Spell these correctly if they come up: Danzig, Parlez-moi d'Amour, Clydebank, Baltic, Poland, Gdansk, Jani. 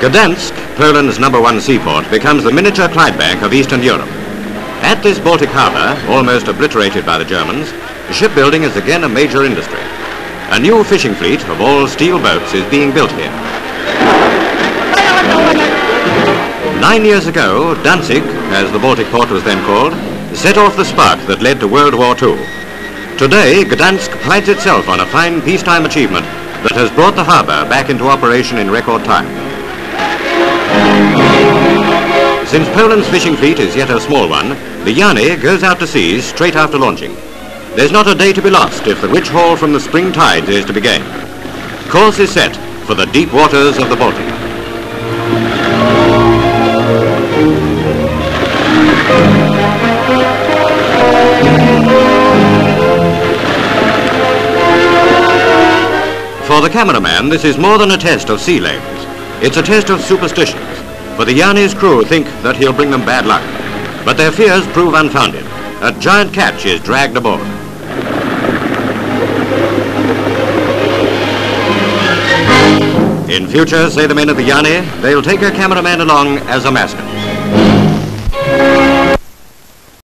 Gdansk, Poland's #1 seaport, becomes the miniature Clydebank of Eastern Europe. At this Baltic harbour, almost obliterated by the Germans, shipbuilding is again a major industry. A new fishing fleet of all steel boats is being built here. 9 years ago, Danzig, as the Baltic port was then called, set off the spark that led to World War II. Today, Gdansk prides itself on a fine peacetime achievement that has brought the harbour back into operation in record time. Since Poland's fishing fleet is yet a small one, the Jani goes out to sea straight after launching. There's not a day to be lost if the rich haul from the spring tides is to be gained. Course is set for the deep waters of the Baltic. For the cameraman, this is more than a test of sea labels. It's a test of superstitions, for the Jani's crew think that he'll bring them bad luck. But their fears prove unfounded. A giant catch is dragged aboard. In future, say the men of the Jani, they'll take a cameraman along as a mascot.